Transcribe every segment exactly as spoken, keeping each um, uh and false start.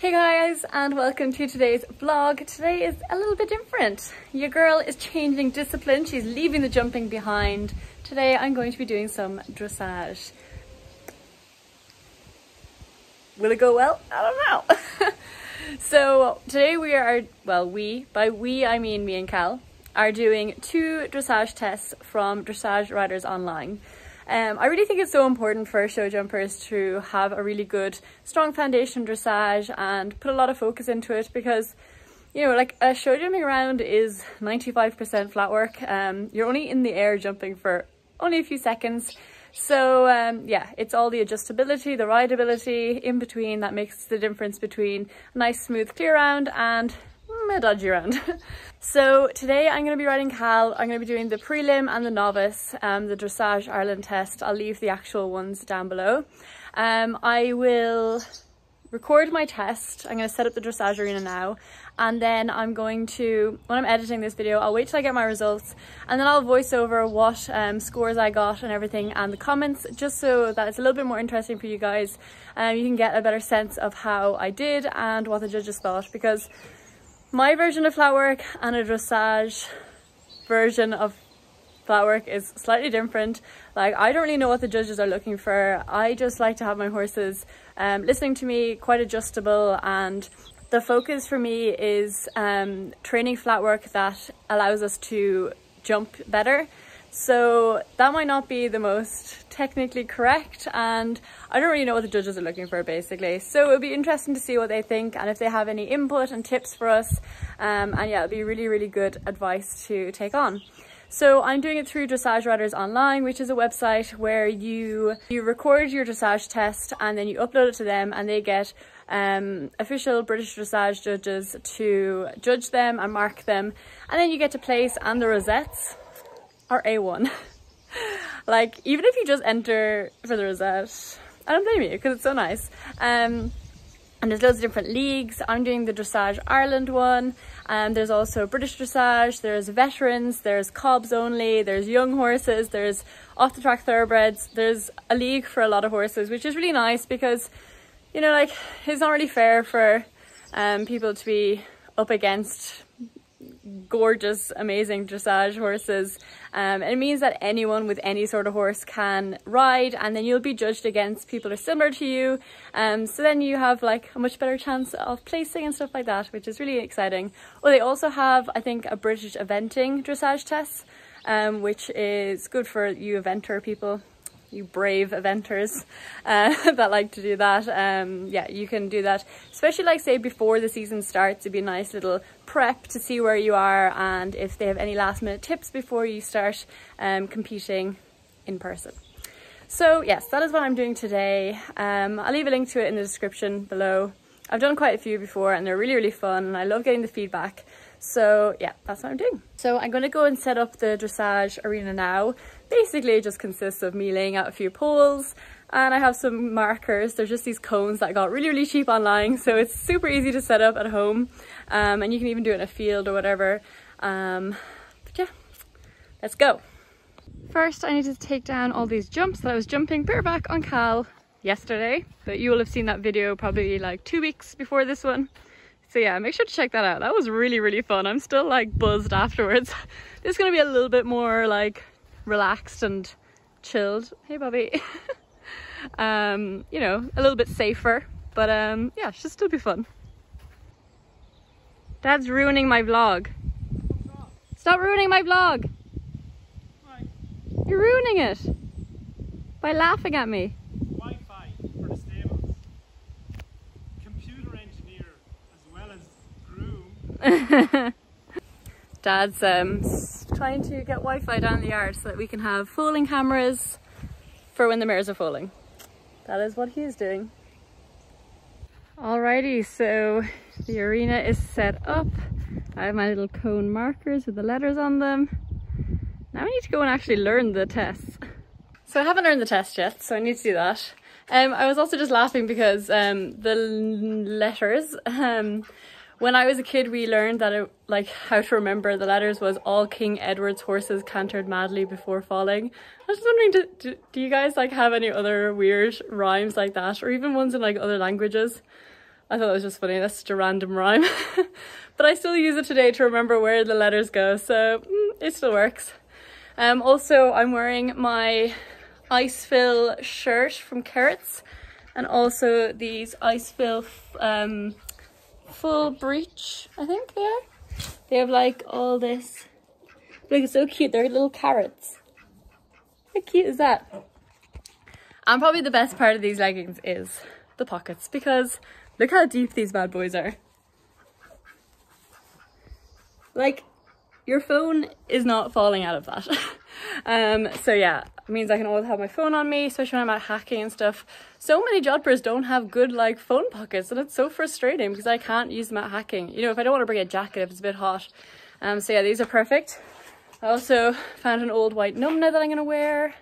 Hey guys, and welcome to today's vlog. Today is a little bit different. Your girl is changing discipline. She's leaving the jumping behind. Today I'm going to be doing some dressage. Will it go well? I don't know. So today we are, well we, by we I mean me and Khal, are doing two dressage tests from Dressage Riders Online. Um, I really think it's so important for show jumpers to have a really good, strong foundation dressage and put a lot of focus into it because, you know, like a show jumping round is ninety-five percent flat work. Um, you're only in the air jumping for only a few seconds. So um, yeah, it's all the adjustability, the rideability in between that makes the difference between a nice smooth clear round and a dodgy round. So today I'm going to be riding Khal. I'm going to be doing the prelim and the novice, um, the Dressage Ireland test. I'll leave the actual ones down below. Um, I will record my test. I'm going to set up the dressage arena now, and then I'm going to, when I'm editing this video, I'll wait till I get my results and then I'll voice over what um, scores I got and everything and the comments, just so that it's a little bit more interesting for you guys. Um, you can get a better sense of how I did and what the judges thought, because my version of flat work and a dressage version of flat work is slightly different. Like, I don't really know what the judges are looking for. I just like to have my horses um, listening to me, quite adjustable, and the focus for me is um, training flat work that allows us to jump better. So that might not be the most technically correct, and I don't really know what the judges are looking for basically. So it'll be interesting to see what they think and if they have any input and tips for us. Um, and yeah, it'll be really, really good advice to take on. So I'm doing it through Dressage Riders Online, which is a website where you, you record your dressage test and then you upload it to them, and they get um, official British dressage judges to judge them and mark them. And then you get to place, and the rosettes are A one. Like, even if you just enter for the rosette, I don't blame you because it's so nice. Um, and there's loads of different leagues. I'm doing the Dressage Ireland one. Um, there's also British Dressage, there's veterans, there's cobs only, there's young horses, there's off the track thoroughbreds. There's a league for a lot of horses, which is really nice because, you know, like, it's not really fair for um, people to be up against gorgeous, amazing dressage horses. Um, it means that anyone with any sort of horse can ride, and then you'll be judged against people who are similar to you. Um, so then you have like a much better chance of placing and stuff like that, which is really exciting. Well, they also have, I think, a British eventing dressage test, um, which is good for you eventer people, you brave eventers uh, that like to do that. Um, yeah, you can do that, especially like say before the season starts. It'd be a nice little prep to see where you are and if they have any last minute tips before you start um, competing in person. So yes, that is what I'm doing today. Um, I'll leave a link to it in the description below. I've done quite a few before and they're really, really fun, and I love getting the feedback. So yeah, that's what I'm doing. So I'm going to go and set up the dressage arena now. Basically it just consists of me laying out a few poles, and I have some markers. They're just these cones that got really, really cheap online, so it's super easy to set up at home, um, and you can even do it in a field or whatever. Um, but yeah, let's go. First I need to take down all these jumps that I was jumping bareback on Khal yesterday, but you will have seen that video probably like two weeks before this one. So yeah, make sure to check that out. That was really, really fun. I'm still like buzzed afterwards. This is going to be a little bit more like relaxed and chilled. Hey, Bobby. um, you know, a little bit safer, but um, yeah, it should still be fun. Dad's ruining my vlog. Stop ruining my vlog. Why? You're ruining it by laughing at me. Dad's um, trying to get Wi-Fi down the yard so that we can have foaling cameras for when the mares are foaling. That is what he's doing. Alrighty, so the arena is set up. I have my little cone markers with the letters on them. Now I need to go and actually learn the tests. So I haven't learned the test yet, so I need to do that. Um, I was also just laughing because um, the letters, um, when I was a kid, we learned that it, like how to remember the letters was all King Edward's horses cantered madly before falling. I was just wondering, do, do, do you guys like have any other weird rhymes like that, or even ones in like other languages? I thought that was just funny. That's just a random rhyme. But I still use it today to remember where the letters go, so mm, it still works. Um, also, I'm wearing my Ice Fill shirt from Kerrits, and also these Ice Fill um, full breech, I think they are. They have like all this, look, it's so cute, they're little carrots. How cute is that? And probably the best part of these leggings is the pockets, because look how deep these bad boys are. Like, your phone is not falling out of that. um, so yeah, it means I can always have my phone on me, especially when I'm out hacking and stuff. So many jodhpurs don't have good like phone pockets, and it's so frustrating because I can't use them out hacking. You know, if I don't want to bring a jacket, if it's a bit hot. Um, so yeah, these are perfect. I also found an old white numna that I'm gonna wear.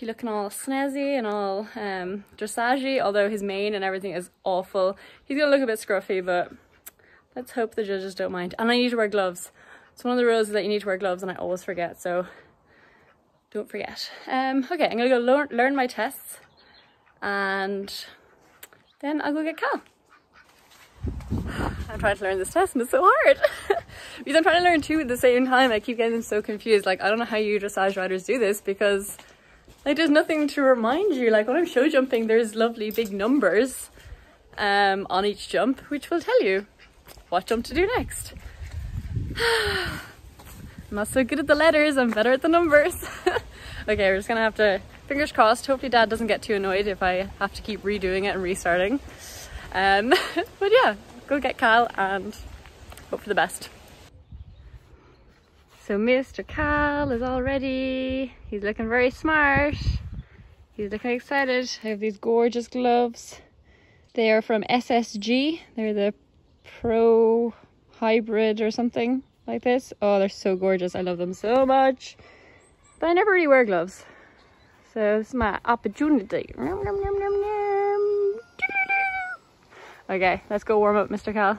Be looking all snazzy and all um, dressagey, although his mane and everything is awful. He's gonna look a bit scruffy, but let's hope the judges don't mind. And I need to wear gloves. It's one of the rules that you need to wear gloves, and I always forget, so don't forget. Um, okay, I'm gonna go learn, learn my tests, and then I'll go get Khal. I'm trying to learn this test and it's so hard because I'm trying to learn two at the same time. I keep getting so confused. Like, I don't know how you dressage riders do this, because like there's nothing to remind you. Like when I'm show jumping, there's lovely big numbers um, on each jump, which will tell you what jump to do next. I'm not so good at the letters, I'm better at the numbers. Okay, we're just gonna have to, fingers crossed, hopefully Dad doesn't get too annoyed if I have to keep redoing it and restarting. Um, but yeah, go get Khal and hope for the best. So Mister Khal is all ready. He's looking very smart. He's looking excited. I have these gorgeous gloves. They are from S S G. They're the Pro Hybrid or something like this. Oh, they're so gorgeous. I love them so much. But I never really wear gloves. So this is my opportunity. Okay, let's go warm up Mister Khal.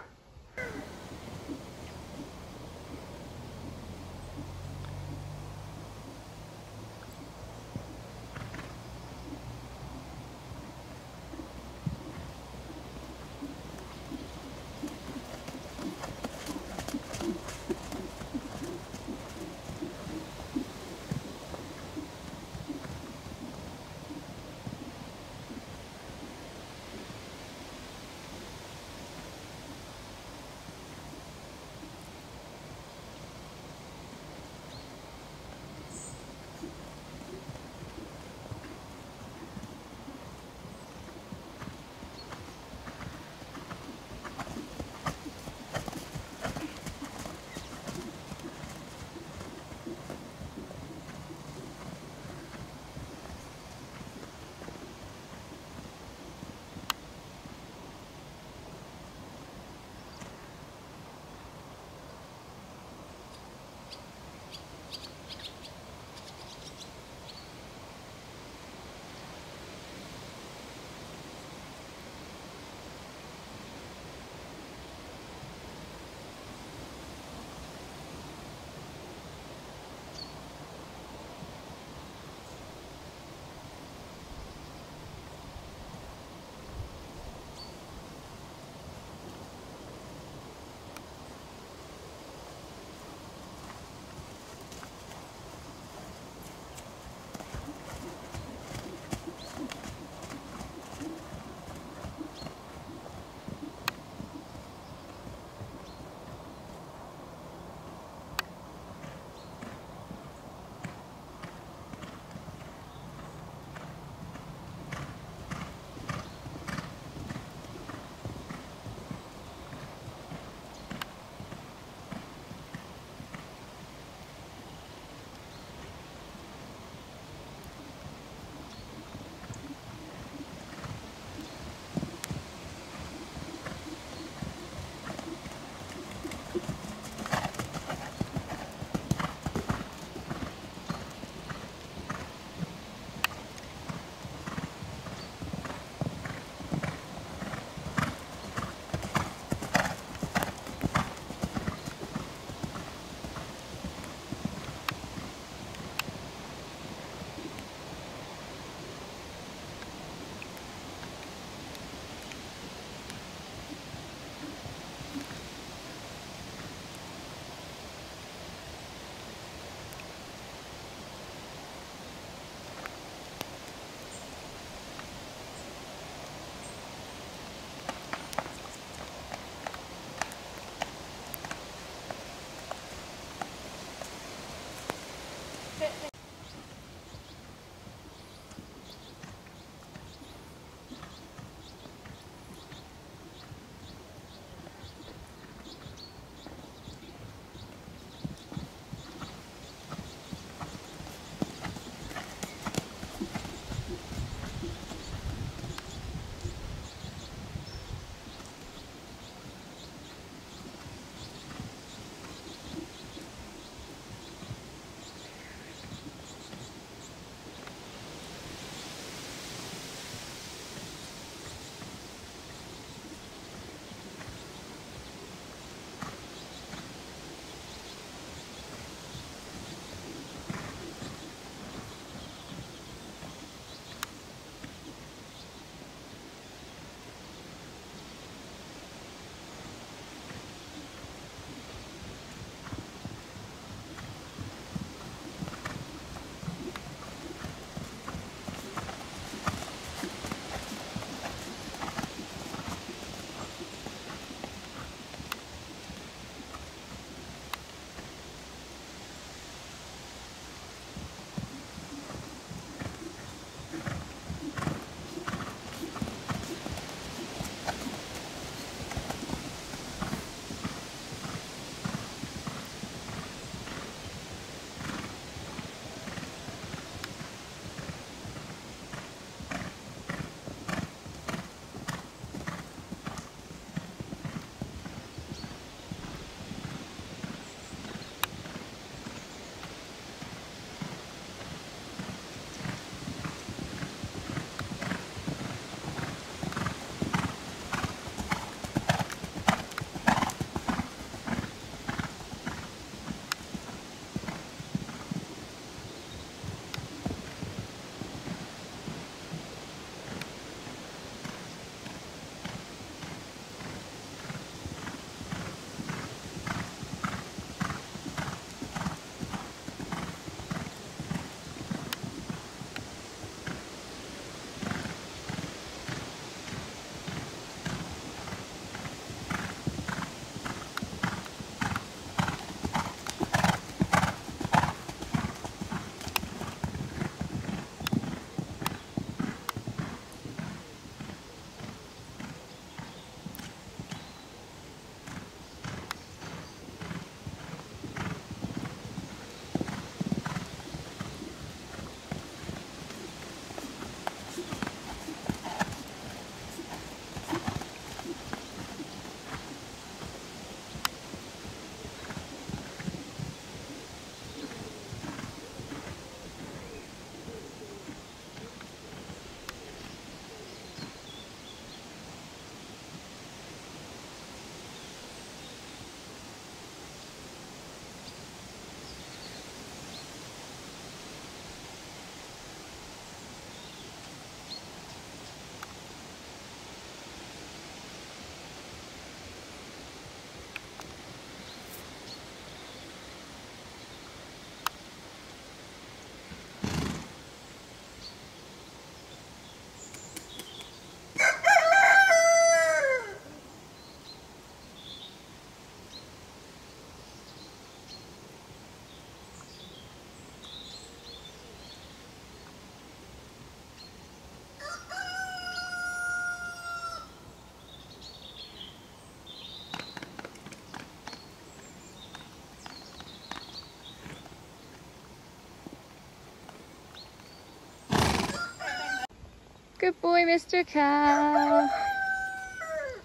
Good boy, Mister Khal.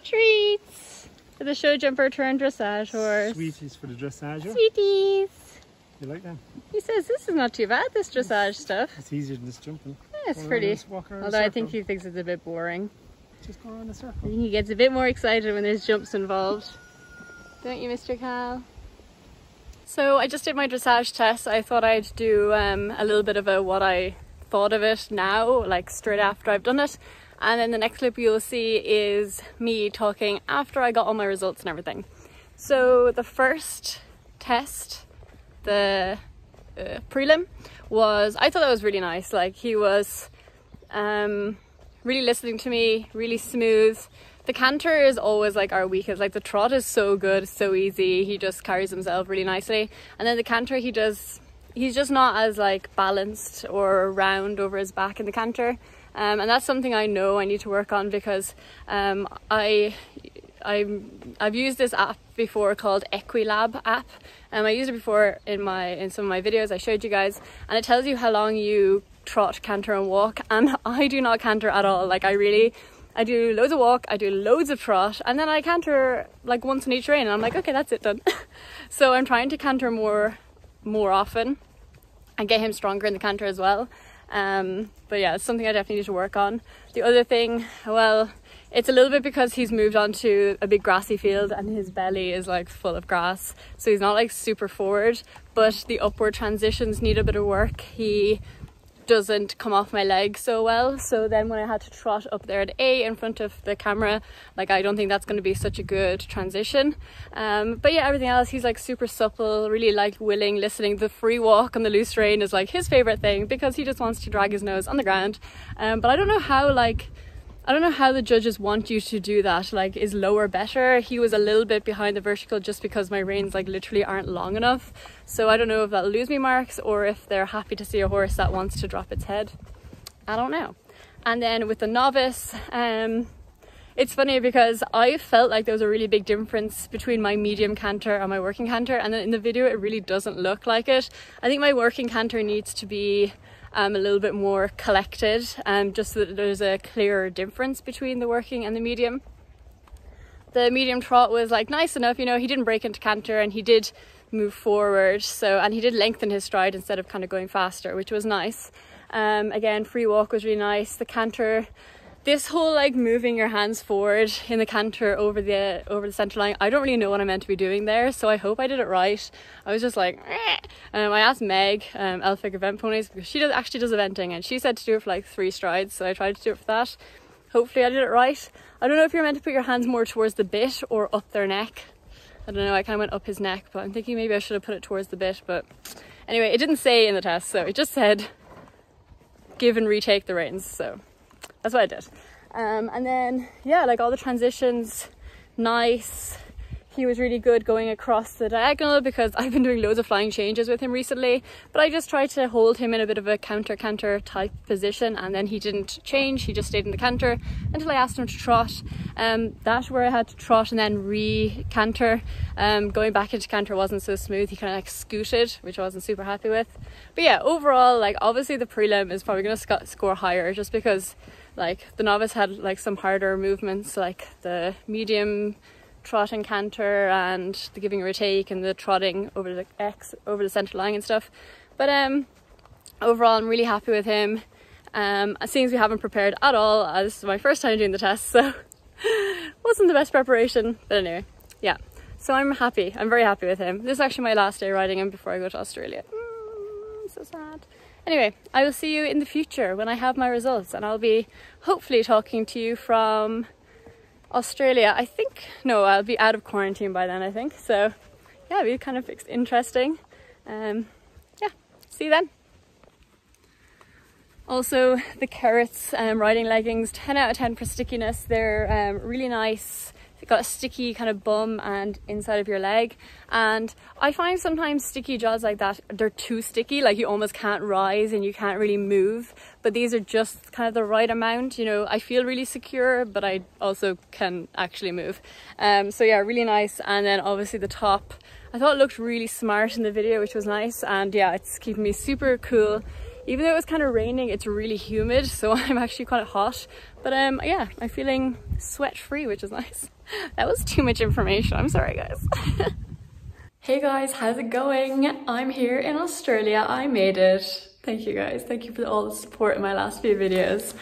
Treats for the show jumper turned dressage horse. Sweeties for the dressage. Sweeties. You like them? He says this is not too bad, this dressage it's, stuff. It's easier than this jumping. Yeah, it's go pretty. Although I think he thinks it's a bit boring. Just go around the circle. I think he gets a bit more excited when there's jumps involved. Don't you, Mister Khal? So I just did my dressage test. I thought I'd do um, a little bit of a what I thought of it now, like straight after I've done it. And then the next clip you'll see is me talking after I got all my results and everything. So the first test, the uh, prelim, was, I thought that was really nice. Like he was um, really listening to me, really smooth. The canter is always like our weakest, like the trot is so good, so easy, he just carries himself really nicely. And then the canter, he does, he's just not as like balanced or round over his back in the canter. Um, and that's something I know I need to work on because um, I, I, I've used this app before called EquiLab app. Um, I used it before in, my, in some of my videos I showed you guys, and it tells you how long you trot, canter and walk, and I do not canter at all. Like I really, I do loads of walk, I do loads of trot, and then I canter like once in each rein and I'm like, okay, that's it done. So I'm trying to canter more more often and get him stronger in the canter as well. Um, but yeah, it's something I definitely need to work on. The other thing, well, it's a little bit because he's moved on to a big grassy field and his belly is like full of grass. So he's not like super forward, but the upward transitions need a bit of work. He doesn't come off my leg so well, so then when I had to trot up there at A in front of the camera, like I don't think that's going to be such a good transition. Um, but yeah, everything else, he's like super supple, really like willing, listening. The free walk on the loose rein is like his favorite thing because he just wants to drag his nose on the ground. Um, but I don't know how like I don't know how the judges want you to do that. Like, is lower better? He was a little bit behind the vertical just because my reins like literally aren't long enough. So I don't know if that'll lose me marks or if they're happy to see a horse that wants to drop its head. I don't know. And then with the novice, um, it's funny because I felt like there was a really big difference between my medium canter and my working canter. And then in the video, it really doesn't look like it. I think my working canter needs to be Um, a little bit more collected, um, just so that there's a clearer difference between the working and the medium. The medium trot was like nice enough, you know, he didn't break into canter and he did move forward, so, and he did lengthen his stride instead of kind of going faster, which was nice. Um, again, free walk was really nice. The canter, this whole like moving your hands forward in the canter over the over the center line, I don't really know what I'm meant to be doing there, so I hope I did it right. I was just like, um, I asked Meg um, Elphick Event Ponies, because she does, actually does eventing, and she said to do it for like three strides, so I tried to do it for that. Hopefully I did it right. I don't know if you're meant to put your hands more towards the bit or up their neck. I don't know, I kind of went up his neck, but I'm thinking maybe I should have put it towards the bit, but anyway, it didn't say in the test, so it just said give and retake the reins, so that's what I did. Um, and then, yeah, like all the transitions, nice. He was really good going across the diagonal because I've been doing loads of flying changes with him recently, but I just tried to hold him in a bit of a counter-canter type position, and then he didn't change, he just stayed in the canter until I asked him to trot. Um, that's where I had to trot and then re-canter. Um, going back into canter wasn't so smooth, he kind of like scooted, which I wasn't super happy with. But yeah, overall, like obviously the prelim is probably going to sc score higher just because like the novice had like some harder movements, like the medium trot and canter and the giving or take and the trotting over the X over the center line and stuff. But um overall I'm really happy with him. Um seeing as we haven't prepared at all, uh, this is my first time doing the test, so wasn't the best preparation. But anyway, yeah. So I'm happy. I'm very happy with him. This is actually my last day riding him before I go to Australia. Mm, so sad. Anyway, I will see you in the future when I have my results, and I'll be hopefully talking to you from Australia, I think. No, I'll be out of quarantine by then, I think. So yeah, it'll be kind of interesting. Um, yeah, see you then. Also, the Kerrits um, riding leggings, ten out of ten for stickiness. They're um, really nice. They've got a sticky kind of bum and inside of your leg, and I find sometimes sticky jaws like that, they're too sticky, like you almost can't rise and you can't really move, but these are just kind of the right amount, you know. I feel really secure, but I also can actually move. Um, so yeah, really nice. And then obviously the top, I thought it looked really smart in the video, which was nice, and yeah, it's keeping me super cool Even though it was kind of raining, it's really humid, so I'm actually quite hot. But um, yeah, I'm feeling sweat-free, which is nice. That was too much information. I'm sorry, guys. Hey guys, how's it going? I'm here in Australia. I made it. Thank you guys. Thank you for all the support in my last few videos.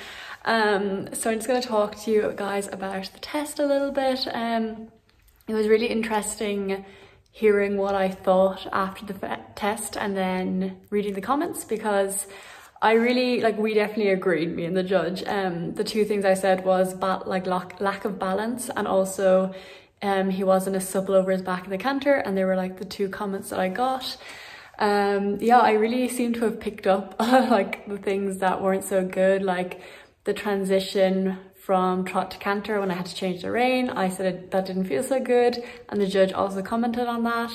Um, so I'm just going to talk to you guys about the test a little bit. Um, it was really interesting hearing what I thought after the test and then reading the comments, because I really, like, we definitely agreed, me and the judge. Um, the two things I said was but like lack, lack of balance, and also um, he wasn't as supple over his back in the canter, and they were like the two comments that I got. Um, yeah, I really seem to have picked up like the things that weren't so good, like the transition from trot to canter when I had to change the rein. I said it, that didn't feel so good, and the judge also commented on that.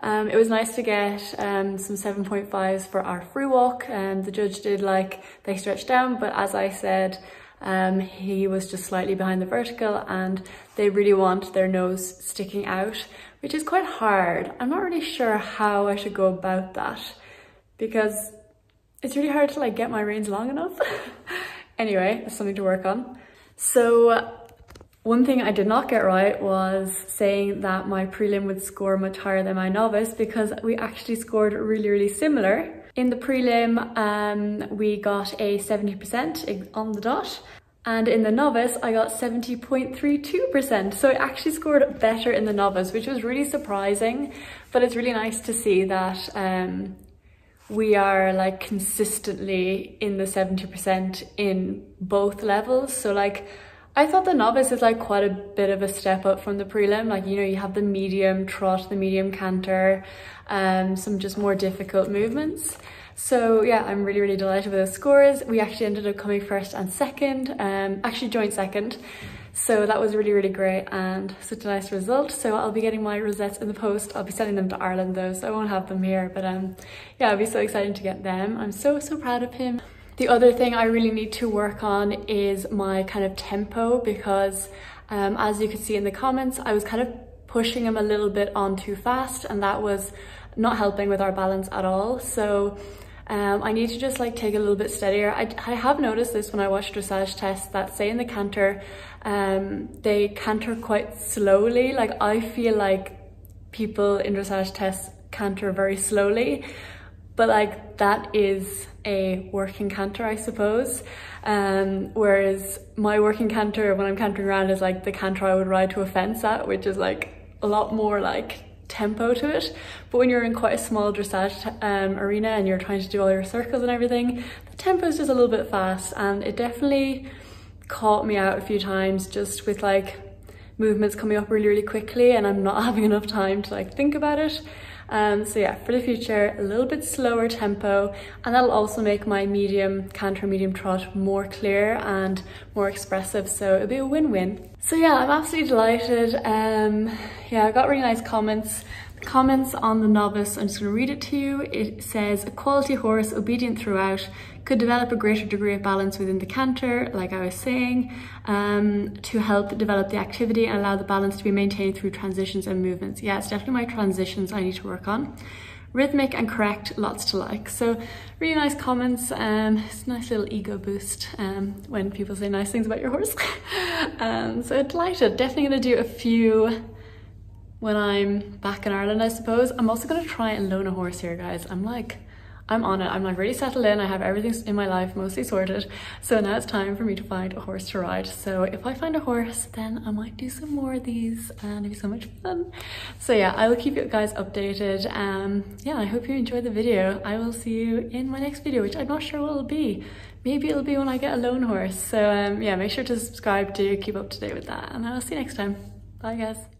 Um, it was nice to get um, some seven point fives for our free walk, and the judge did like, they stretched down, but as I said, um, he was just slightly behind the vertical, and they really want their nose sticking out, which is quite hard. I'm not really sure how I should go about that, because it's really hard to like get my reins long enough. Anyway, that's something to work on. So one thing I did not get right was saying that my prelim would score much higher than my novice, because we actually scored really, really similar. In the prelim, um, we got a seventy percent on the dot, and in the novice, I got seventy point three two percent. So I actually scored better in the novice, which was really surprising, but it's really nice to see that um, we are like consistently in the seventy percent in both levels. So like, I thought the novice is like quite a bit of a step up from the prelim. Like, you know, you have the medium trot, the medium canter, um, some just more difficult movements. So yeah, I'm really, really delighted with those scores. We actually ended up coming first and second, um, actually joint second. So that was really, really great and such a nice result. So I'll be getting my rosettes in the post. I'll be sending them to Ireland though, so I won't have them here. But um, yeah, it'll be so exciting to get them. I'm so, so proud of him. The other thing I really need to work on is my kind of tempo, because um, as you could see in the comments, I was kind of pushing him a little bit on too fast, and that was not helping with our balance at all. So Um, I need to just like take a little bit steadier. I, I have noticed this when I watch dressage tests, that say in the canter, um, they canter quite slowly. Like, I feel like people in dressage tests canter very slowly, but like that is a working canter, I suppose. Um, whereas my working canter when I'm cantering around is like the canter I would ride to a fence at, which is like a lot more like tempo to it. But when you're in quite a small dressage um, arena and you're trying to do all your circles and everything, the tempo is just a little bit fast, and it definitely caught me out a few times, just with like movements coming up really, really quickly, and I'm not having enough time to like think about it. Um, so yeah, for the future, a little bit slower tempo, and that'll also make my medium canter, medium trot more clear and more expressive, so it'll be a win-win. So yeah, I'm absolutely delighted. Um, yeah, I got really nice comments. The comments on the novice, I'm just going to read it to you. It says, a quality horse, obedient throughout, could develop a greater degree of balance within the canter, like I was saying, um, to help develop the activity and allow the balance to be maintained through transitions and movements. Yeah, it's definitely my transitions I need to work on. Rhythmic and correct, lots to like. So really nice comments. Um, it's a nice little ego boost um, when people say nice things about your horse. um, so delighted. Definitely going to do a few when I'm back in Ireland, I suppose. I'm also going to try and loan a horse here, guys. I'm like... I'm on it, I'm like really settled in, I have everything in my life mostly sorted. So now it's time for me to find a horse to ride. So if I find a horse, then I might do some more of these, and it'll be so much fun. So yeah, I will keep you guys updated. Um, yeah, I hope you enjoyed the video. I will see you in my next video, which I'm not sure what it'll be. Maybe it'll be when I get a lone horse. So um, yeah, make sure to subscribe to keep up to date with that, and I'll see you next time. Bye guys.